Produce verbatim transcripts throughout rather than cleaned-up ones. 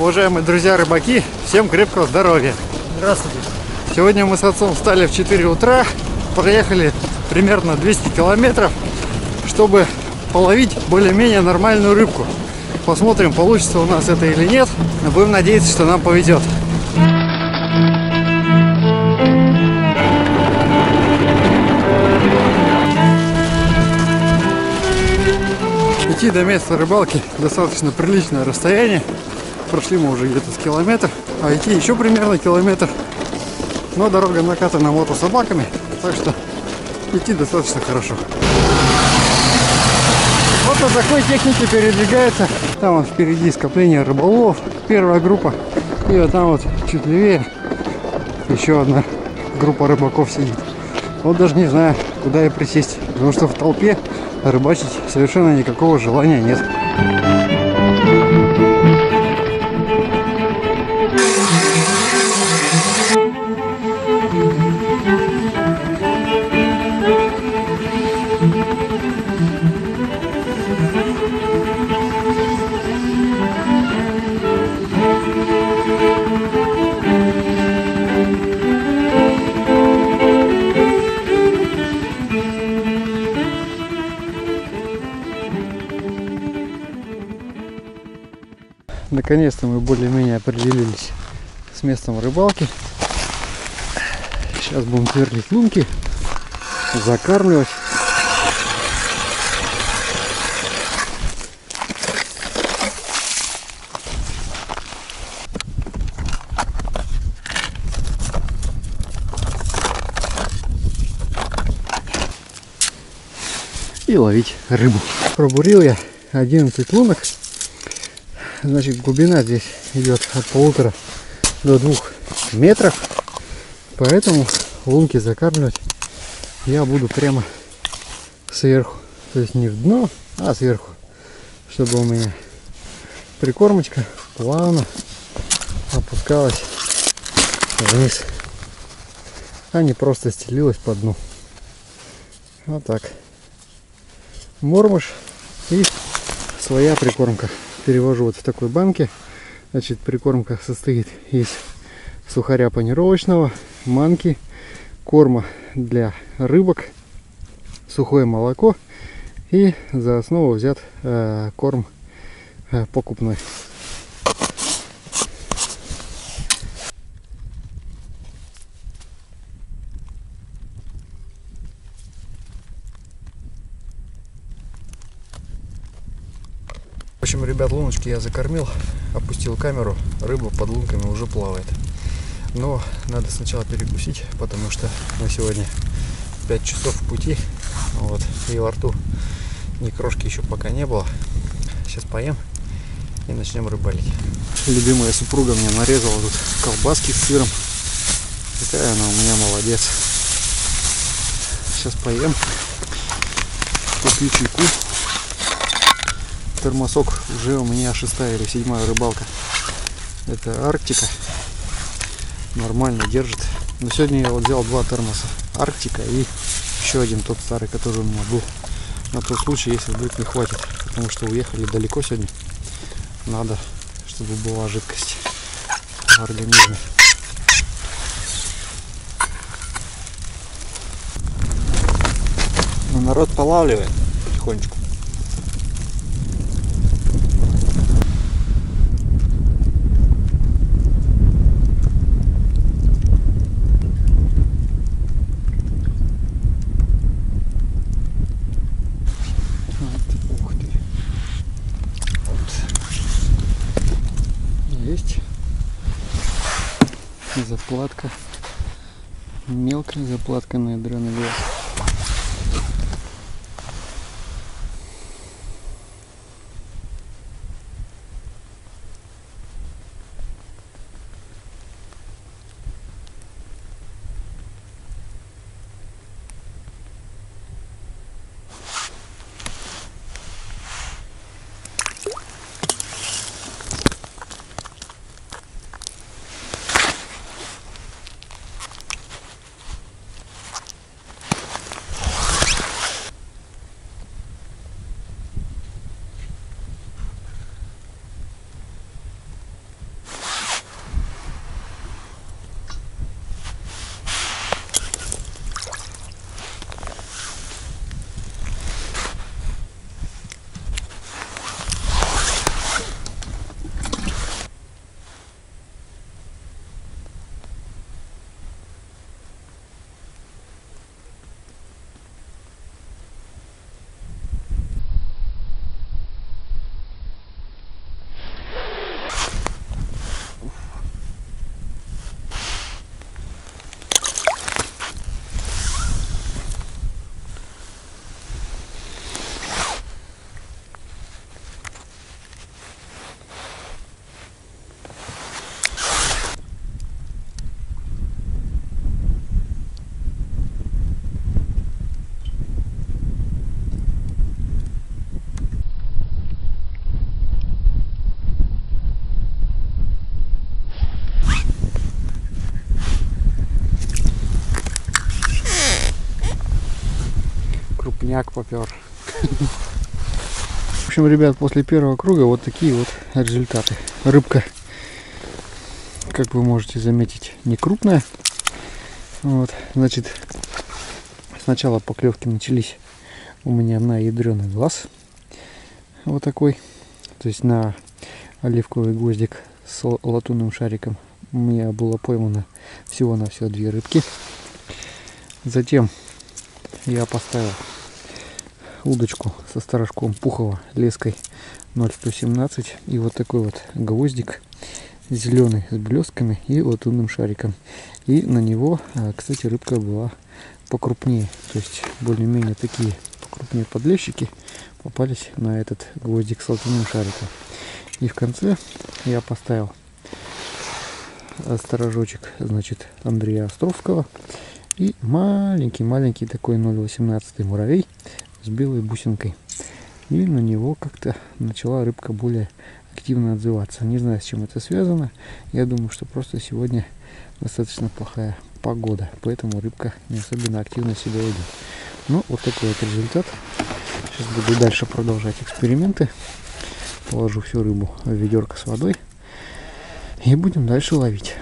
Уважаемые друзья рыбаки, всем крепкого здоровья! Здравствуйте! Сегодня мы с отцом встали в четыре утра, проехали примерно двести километров, чтобы половить более-менее нормальную рыбку. Посмотрим, получится у нас это или нет, но будем надеяться, что нам повезет. Идти до места рыбалки достаточно приличное расстояние. Прошли мы уже где-то с километр, а идти еще примерно километр. Но дорога накатана мотособаками, так что идти достаточно хорошо. Вот на такой технике передвигается. Там вот впереди скопление рыболов, первая группа. И вот там вот чуть левее еще одна группа рыбаков сидит. Вот даже не знаю, куда и присесть, потому что в толпе рыбачить совершенно никакого желания нет. Наконец-то мы более-менее определились с местом рыбалки. Сейчас будем сверлить лунки, закармливать. И ловить рыбу. Пробурил я одиннадцать лунок. Значит, глубина здесь идет от полутора до двух метров, поэтому лунки закармливать я буду прямо сверху, то есть не в дно, а сверху, чтобы у меня прикормочка плавно опускалась вниз, а не просто стелилась по дну. Вот так. Мормыш и своя прикормка. Перевожу вот в такой банке. Значит, прикормка состоит из сухаря панировочного, манки, корма для рыбок, сухое молоко и за основу взят э, корм э, покупной. В общем, ребят, луночки я закормил, опустил камеру, рыба под лунками уже плавает. Но надо сначала перекусить, потому что на сегодня пять часов пути, вот, и во рту ни крошки еще пока не было. Сейчас поем и начнем рыбалить. Любимая супруга мне нарезала тут колбаски с сыром. Такая она у меня молодец. Сейчас поем, попью чайку. Тормосок уже у меня шестая или седьмая рыбалка. Это Арктика. Нормально держит. Но сегодня я вот взял два тормоса. Арктика и еще один тот старый, который у меня был. На тот случай, если вдруг не хватит. Потому что уехали далеко сегодня. Надо, чтобы была жидкость в организме. Но народ полавливает потихонечку. Заплатка, мелкая заплатка на ядреный глаз. Степняк попер. В общем, ребят, после первого круга вот такие вот результаты. Рыбка, как вы можете заметить, не крупная. Вот, значит, сначала поклевки начались у меня на ядреный глаз. Вот такой. То есть на оливковый гвоздик с латунным шариком. У меня было поймано всего-навсего две рыбки. Затем я поставил удочку со старожком Пухова леской ноль сто семнадцать и вот такой вот гвоздик зеленый с блестками и латунным шариком. И на него, кстати, рыбка была покрупнее, то есть более-менее такие покрупнее подлещики попались на этот гвоздик с латунным шариком. И в конце я поставил сторожочек, значит, Андрея Островского и маленький-маленький такой ноль восемнадцать муравей с белой бусинкой. И на него как-то начала рыбка более активно отзываться. Не знаю, с чем это связано. Я думаю, что просто сегодня достаточно плохая погода, поэтому рыбка не особенно активно себя ведет. Ну, вот такой вот результат. Сейчас буду дальше продолжать эксперименты. Положу всю рыбу в ведерко с водой и будем дальше ловить.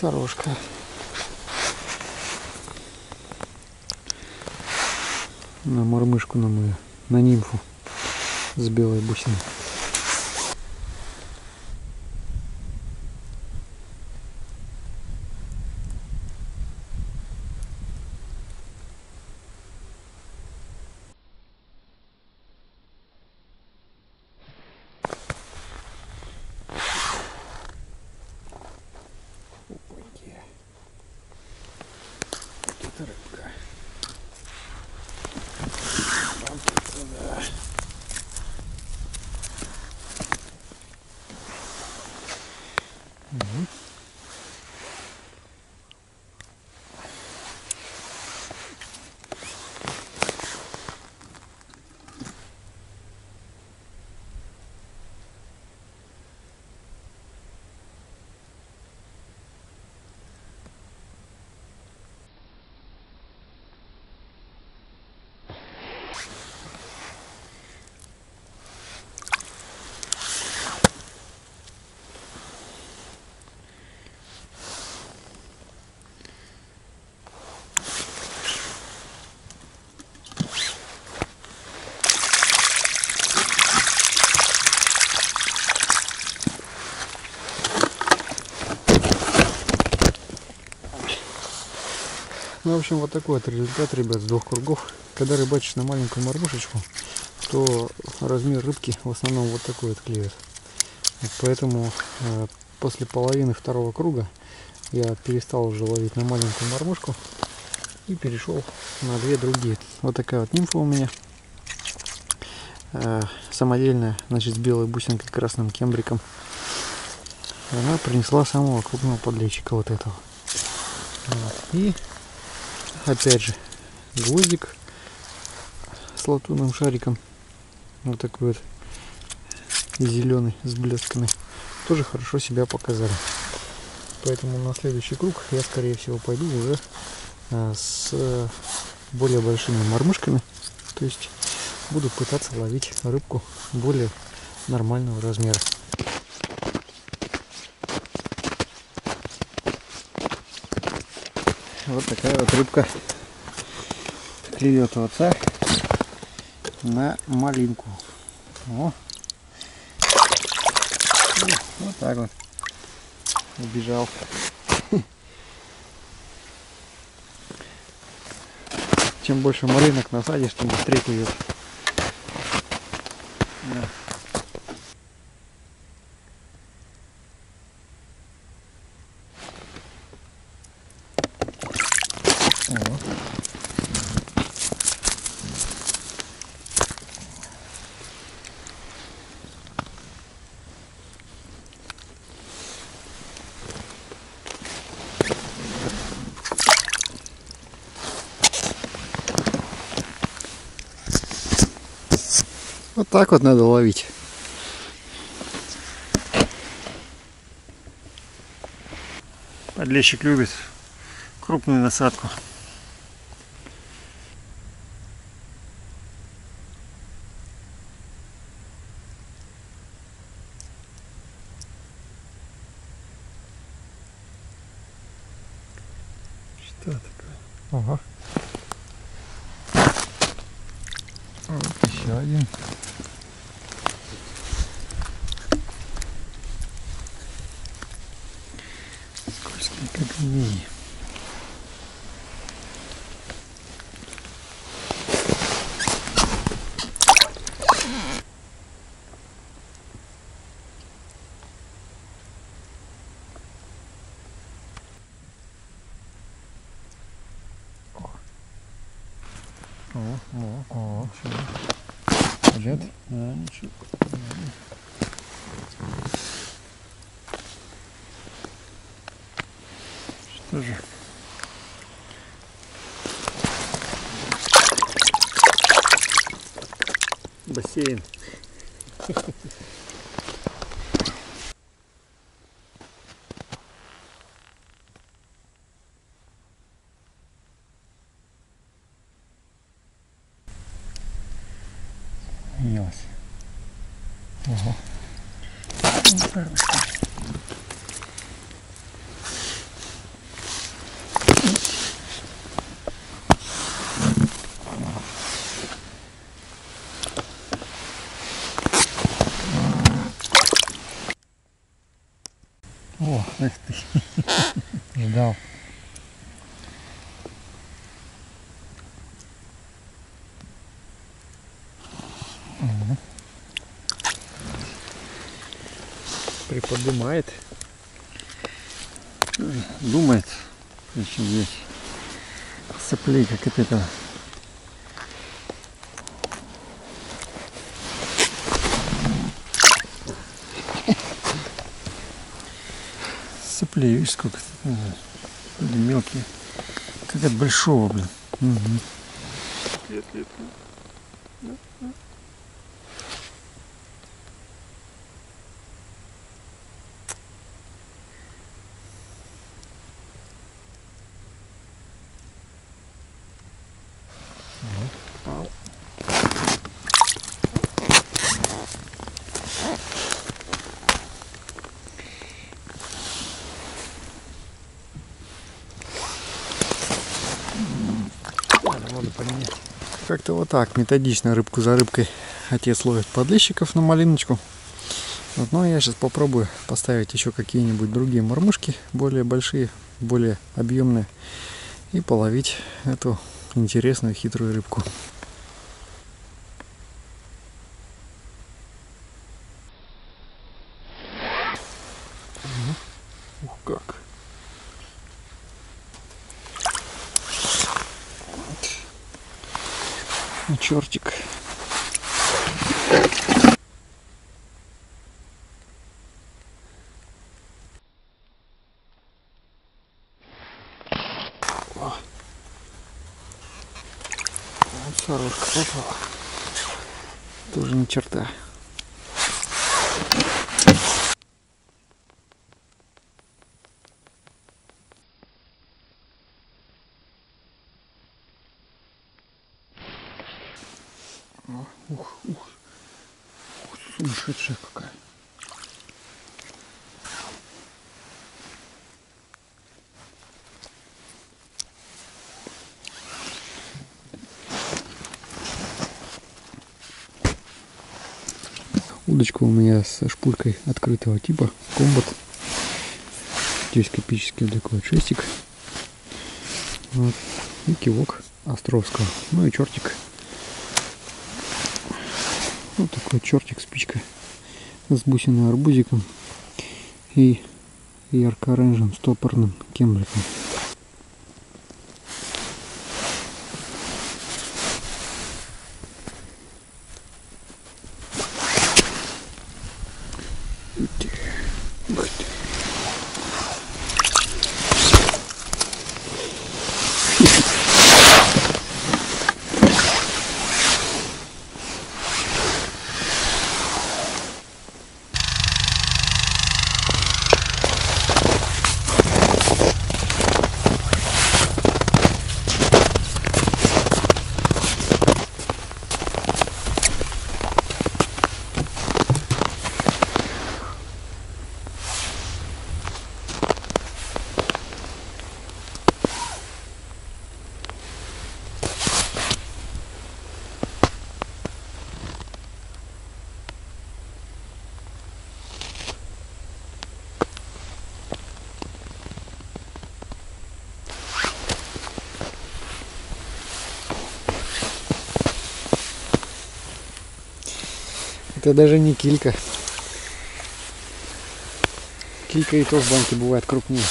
Сорожка. На мормышку, на мою, на нимфу с белой бусиной. Рыбка. Угу. Ну, в общем, вот такой вот результат, ребят, с двух кругов. Когда рыбачишь на маленькую мормышечку, то размер рыбки в основном вот такой вот клюет. Поэтому э, после половины второго круга я перестал уже ловить на маленькую мормышку и перешел на две другие. Вот такая вот нимфа у меня. Э, самодельная, значит, с белой бусинкой, красным кембриком. Она принесла самого крупного подлещика вот этого. И опять же гвоздик с латунным шариком, вот такой вот зеленый с блестками, тоже хорошо себя показали. Поэтому на следующий круг я, скорее всего, пойду уже с более большими мормышками, то есть буду пытаться ловить рыбку более нормального размера. Вот такая вот рыбка клюет у отца на малинку. О. Вот так вот. Убежал. Чем больше малинок насадишь, тем быстрее клюет. Вот так вот надо ловить. Подлещик любит крупную насадку. Что такое? Ага. Вот еще один. Скользкий, как мини. О, о, о, все. Лет? Да, ничего. Что же? Бассейн. Елась. Ого. О, эх ты. Ждал. Приподнимает, думает, причем здесь соплей как от этого. Соплей, видишь, сколько мелкие, как от большого, блин. Угу. Лет, лет, лет. Как-то вот так методично рыбку за рыбкой отец ловит подлещиков на малиночку. Вот, ну а я сейчас попробую поставить еще какие-нибудь другие мормышки, более большие, более объемные, и половить эту интересную хитрую рыбку. Ух, как! Чертик. О. Вот сорочка попала. Тоже ни черта. Ух, ух, ух, сумасшедшая какая. Удочка у меня с шпулькой открытого типа, комбат. Здесь копический вот такой вот шестик. Вот. И кивок Островского. Ну и чертик. Вот такой чертик, спичка с бусиной арбузиком и ярко-оранжевым стопорным кемликом. Это даже не килька. Килька и то в банке бывает крупнее.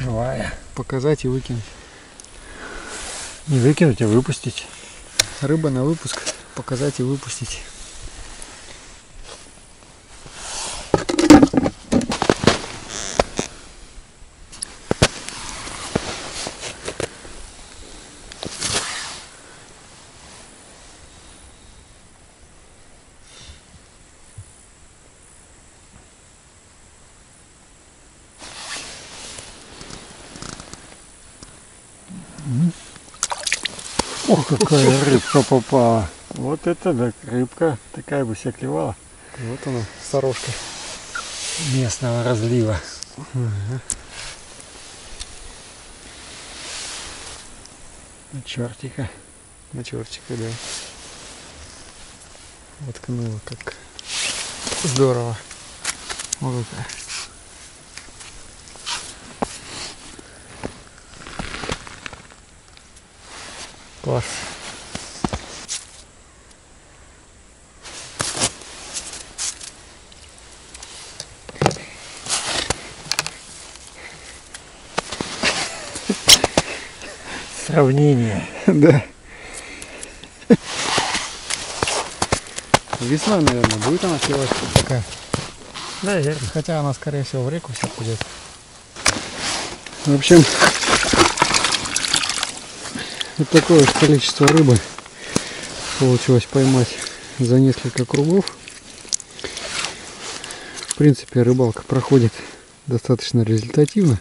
Живая. Показать и выкинуть. Не выкинуть, а выпустить. Рыба на выпуск. Показать и выпустить. Ох, какая рыбка попала. Вот это да, рыбка. Такая бы вся клевала. Вот она, сорожка местного разлива. Угу. На чертика. На чертика, да. Воткнула как. Здорово. Вот это. Класс. Сравнение. Да. Весна, наверное, будет она клевать такая. Да, хотя она, скорее всего, в реку все пойдет. В общем, вот такое уж количество рыбы получилось поймать за несколько кругов. В принципе, рыбалка проходит достаточно результативно.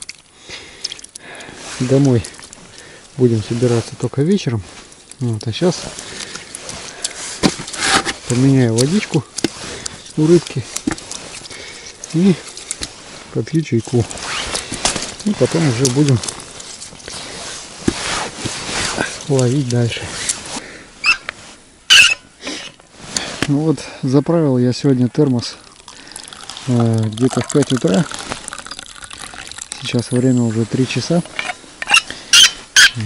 Домой будем собираться только вечером. Вот, а сейчас поменяю водичку у рыбки и попью чайку. И потом уже будем ловить дальше. Ну вот, заправил я сегодня термос э, где-то в пять утра. Сейчас время уже три часа.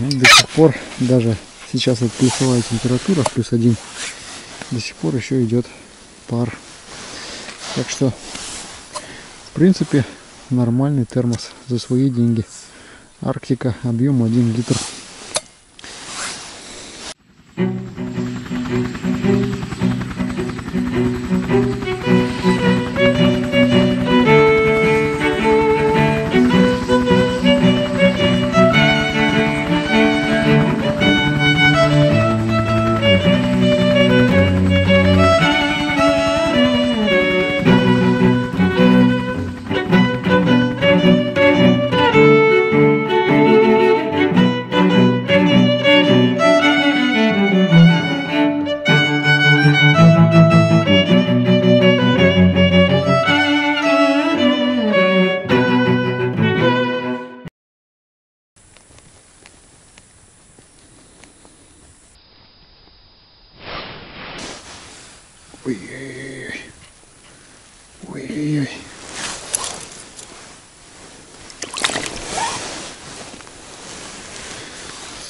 И до сих пор, даже сейчас вот плюсовая температура, плюс один, до сих пор еще идет пар. Так что, в принципе, нормальный термос за свои деньги. Арктика, объем один литр.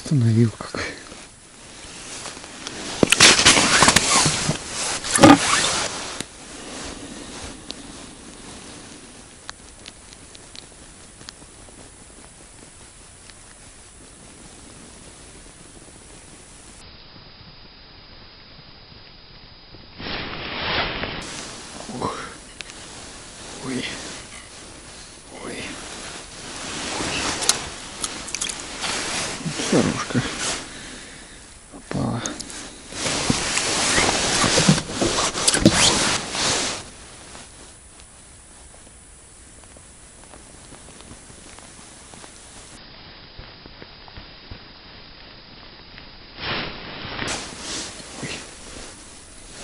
Установил как. Ох. Ой. Сорожка попала.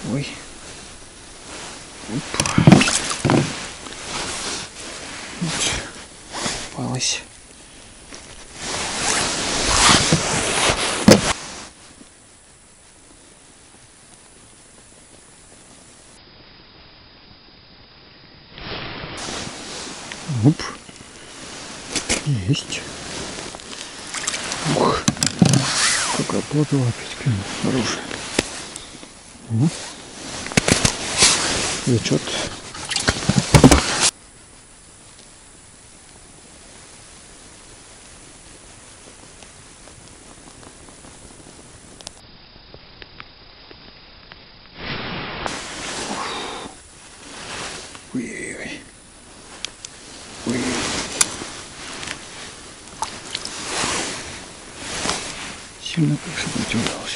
Ой. Ой. Опа. Попалась. есть. Ух, как оплота лапить, хорошая. Ну, влечет. Сильно сопротивлялся.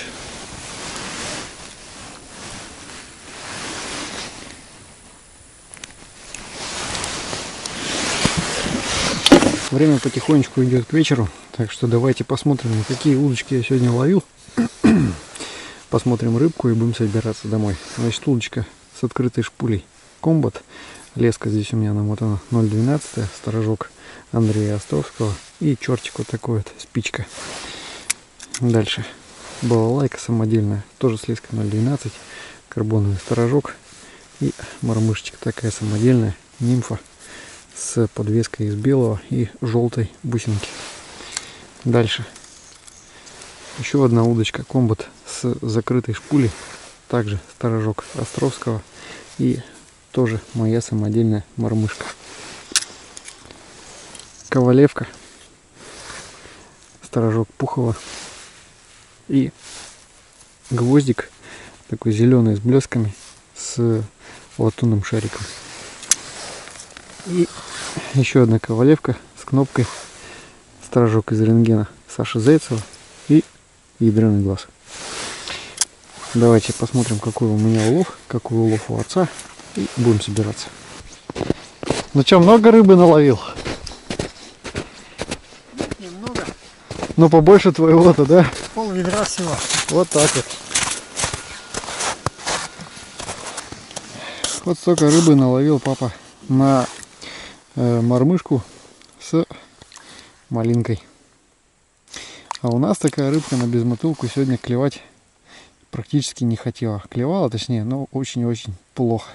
Время потихонечку идет к вечеру, так что давайте посмотрим, какие удочки я сегодня ловил. Посмотрим рыбку и будем собираться домой. Значит, удочка с открытой шпулей Комбат. Леска здесь у меня намотана ноль двенадцать, сторожок Андрея Островского и чертик вот такой вот, спичка. Дальше балалайка самодельная, тоже с леской ноль двенадцать, карбоновый сторожок и мормышечка такая самодельная, нимфа с подвеской из белого и желтой бусинки. Дальше еще одна удочка Комбат с закрытой шпулей, также сторожок Островского и тоже моя самодельная мормышка. Ковалевка, сторожок Пухова. И гвоздик такой зеленый с блесками, с латунным шариком. И еще одна ковалевка с кнопкой, сторожок из рентгена Саши Зейцева и ядреный глаз. Давайте посмотрим, какой у меня улов, какой улов у отца, и будем собираться. Ну что, много рыбы наловил? Немного. Но побольше твоего-то, да? Пол ведра всего. Вот так вот. Вот столько рыбы наловил папа на э, мормышку с малинкой. А у нас такая рыбка на безмотылку сегодня клевать практически не хотела. Клевала, точнее, но очень-очень плохо.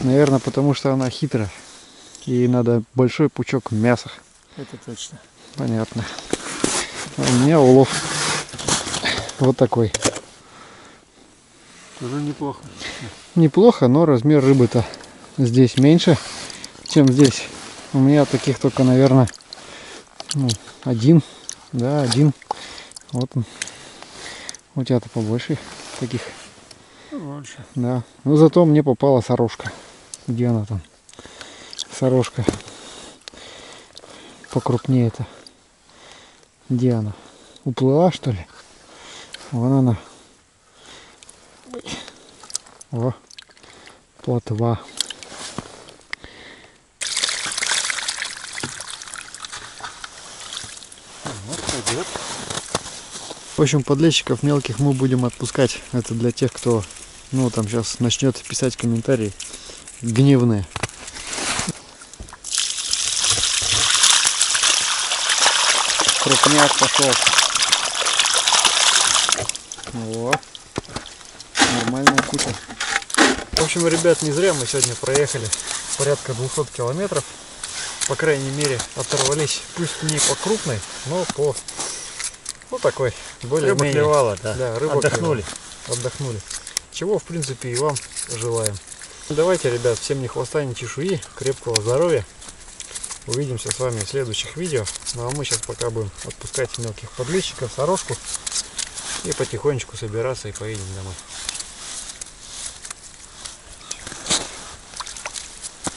Наверное, потому что она хитрая. Ей надо большой пучок мяса. Это точно. Понятно. А у меня улов вот такой. Тоже неплохо. Неплохо, но размер рыбы-то здесь меньше, чем здесь. У меня таких только, наверное, ну, один. Да, один. Вот он. У тебя-то побольше таких. Больше. Да. Но зато мне попала сорожка. Где она там? Сорожка. Покрупнее-то. Где она? Уплыла, что ли? Вон она. О, плотва. Вот пойдет. В общем, подлещиков мелких мы будем отпускать. Это для тех, кто, ну, там сейчас начнет писать комментарии гневные. Крупняк пошел. О, нормальная куча. В общем, ребят, не зря мы сегодня проехали порядка двухсот километров. По крайней мере, оторвались, пусть не по крупной, но по, ну, такой, более-менее. Рыба клевала, да. Да, рыба отдохнули. Клевала. Отдохнули. Чего, в принципе, и вам желаем. Давайте, ребят, всем ни хвоста, ни чешуи, крепкого здоровья. Увидимся с вами в следующих видео. Ну а мы сейчас пока будем отпускать мелких подлещиков, сорожку и потихонечку собираться и поедем домой.